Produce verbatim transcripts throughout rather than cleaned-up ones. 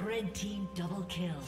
Red team double kill.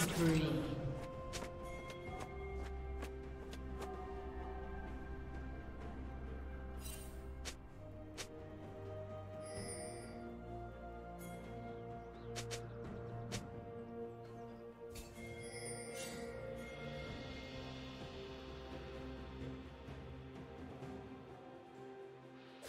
spree.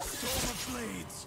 Storm of Blades.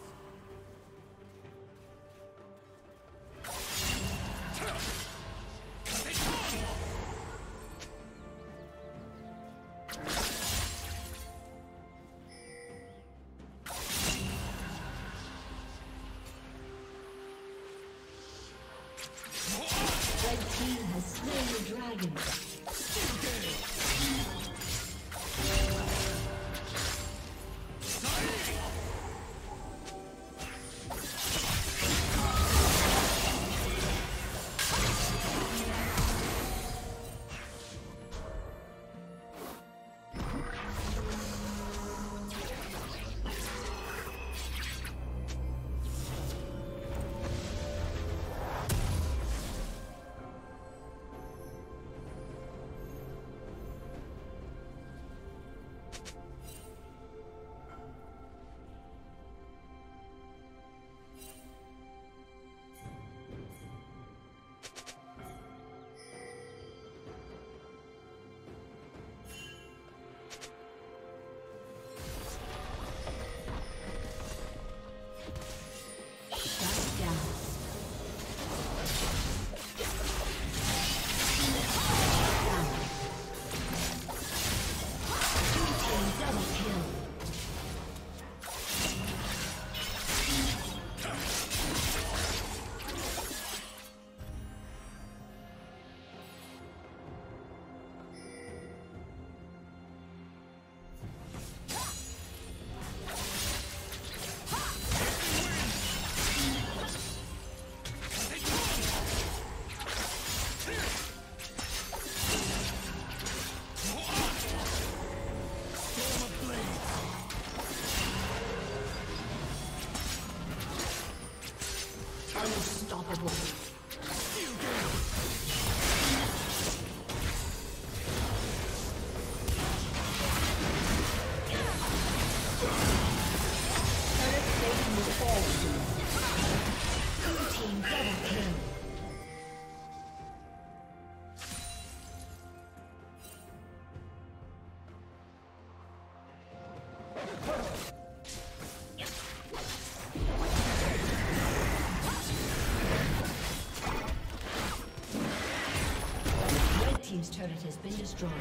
Turret has been destroyed.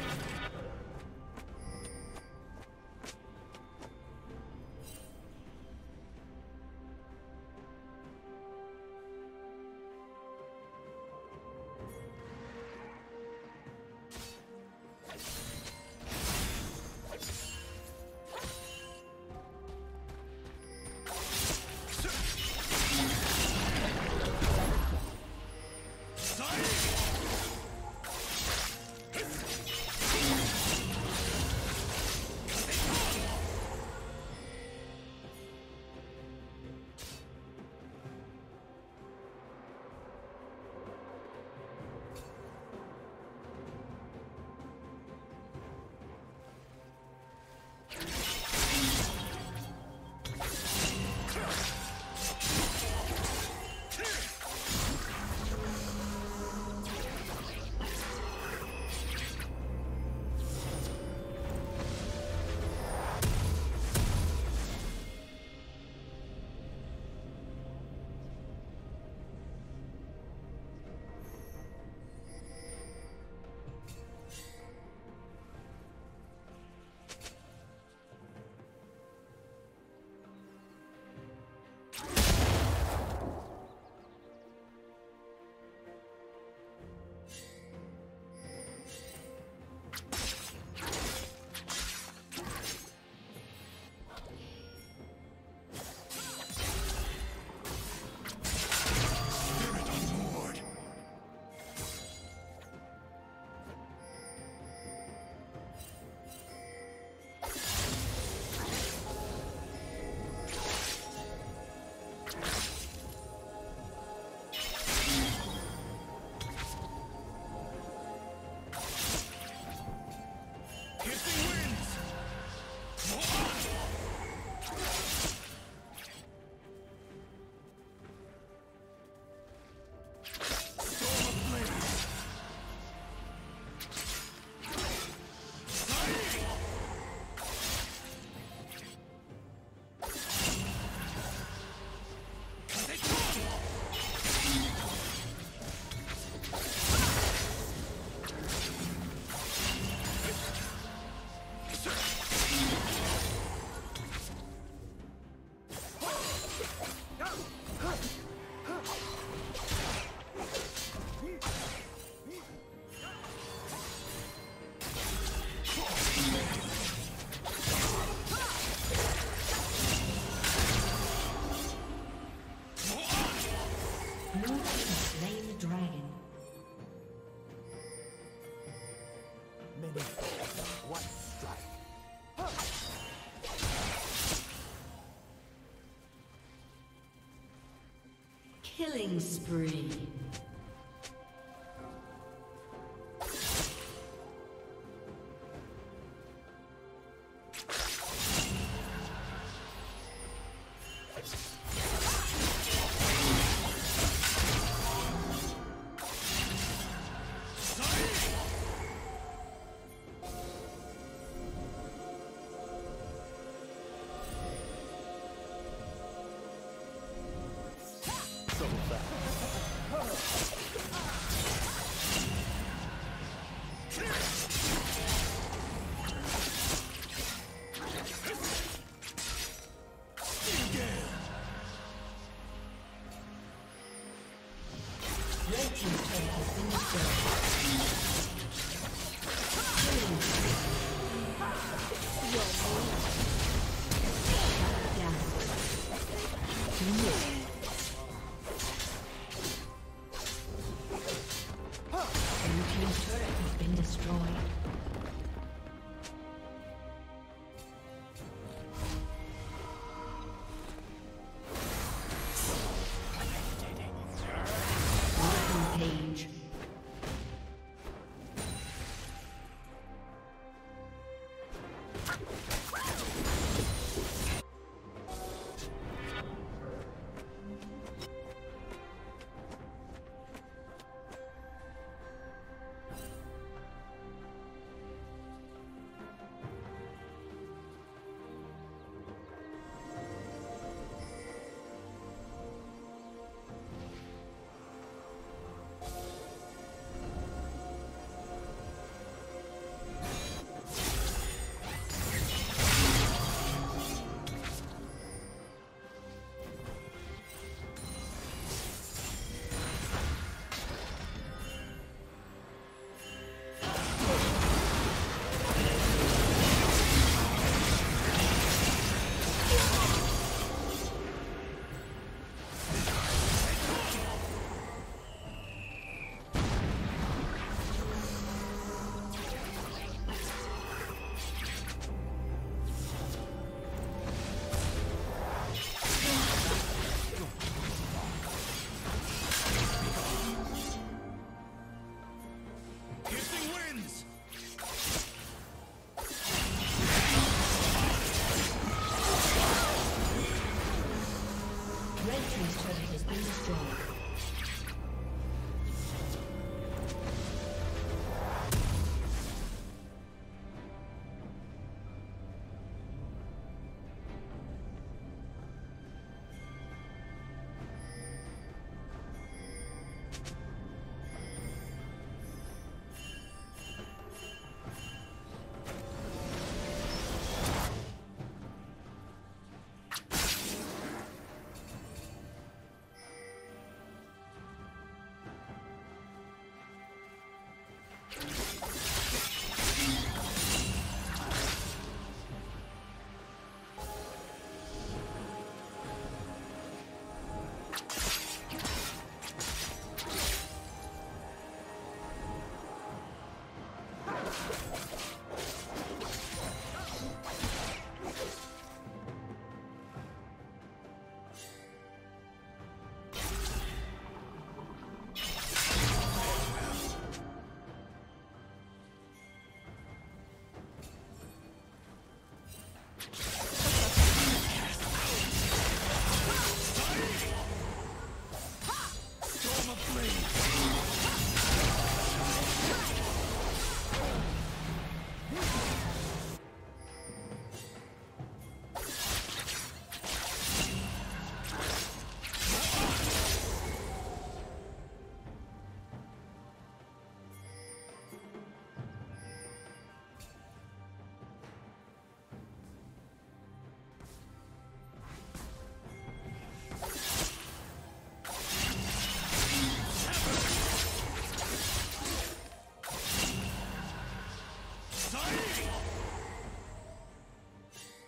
Killing spree.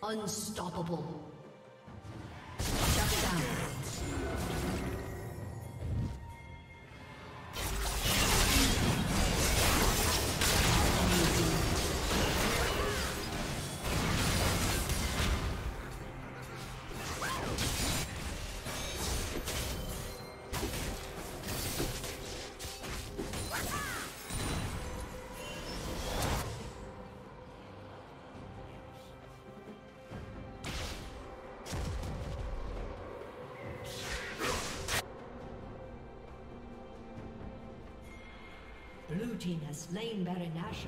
Unstoppable. Shut down. Blue team has slain Baron Nashor.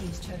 Team's turret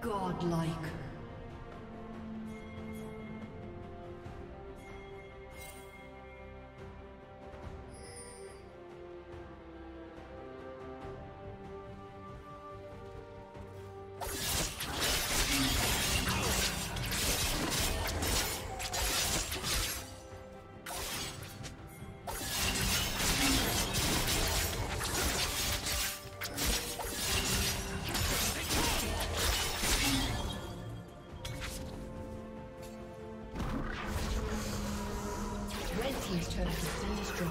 Godlike. Team's turret has been destroyed.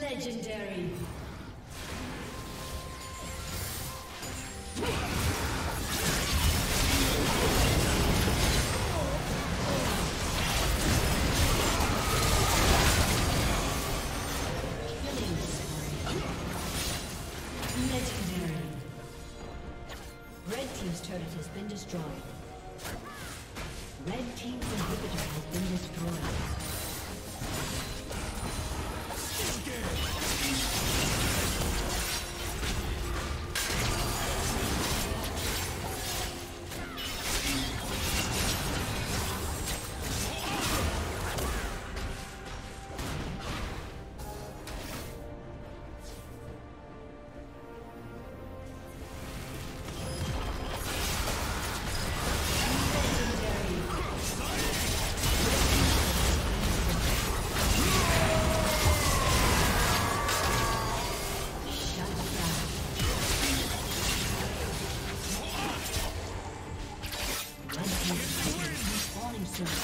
Legendary. Soon.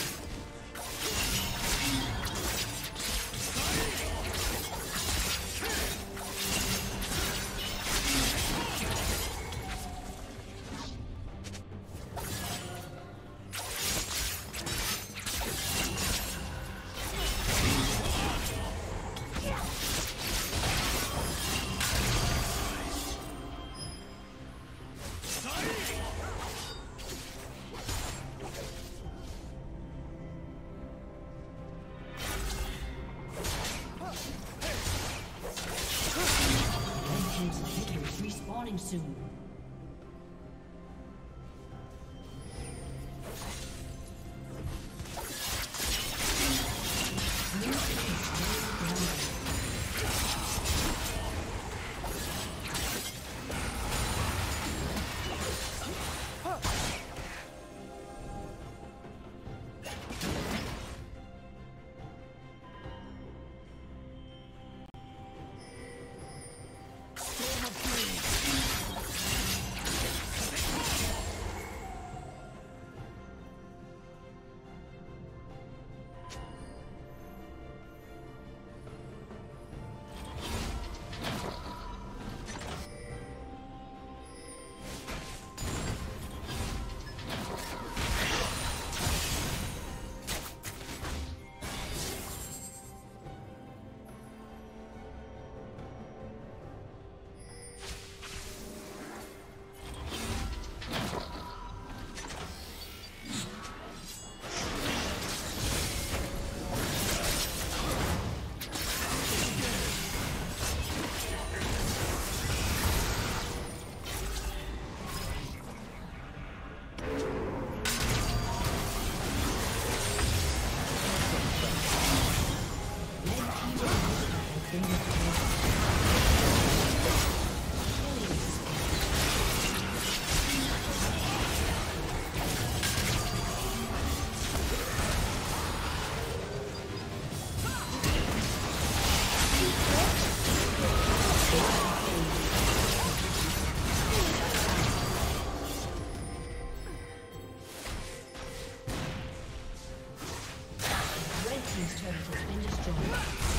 Red team's turret has been destroyed.